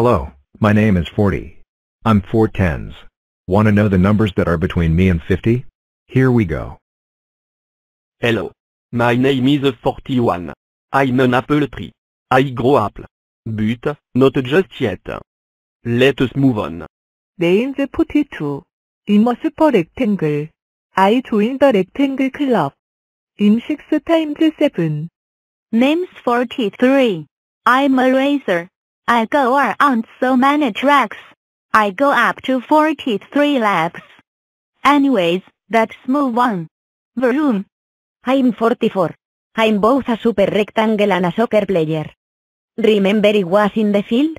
Hello, my name is 40. I'm 4 tens. Want to know the numbers that are between me and 50? Here we go. Hello. My name is 41. I'm an apple tree. I grow apple. But, not just yet. Let's move on. Name the potato. It must be rectangle. I joined the rectangle club. I'm 6 times 7. Name's 43. I'm a racer. I go around so many tracks. I go up to 43 laps. Anyways, let's move on. Vroom. I'm 44. I'm both a super rectangle and a soccer player. Remember it was in the field?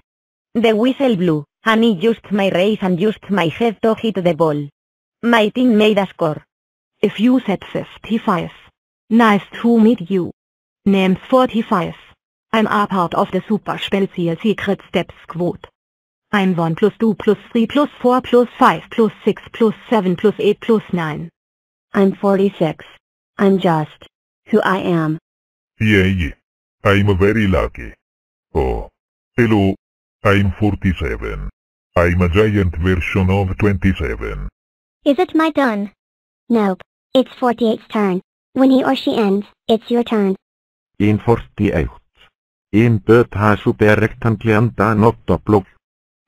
The whistle blew, and I used my race and used my head to hit the ball. My team made a score. If you said 55. Nice to meet you. Name's 45. I'm a part of the super special secret steps squad. I'm 1 + 2 + 3 + 4 + 5 + 6 + 7 + 8 + 9. I'm 46. I'm just who I am. Yeah. I'm very lucky. Oh. Hello. I'm 47. I'm a giant version of 27. Is it my turn? Nope. It's 48's turn. When he or she ends, it's your turn. In 48. In birth has super rectangle and not the block.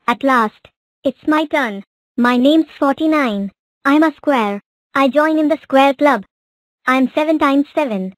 At last, it's my turn. My name's 49. I'm a square. I join in the square club. I'm 7 times 7.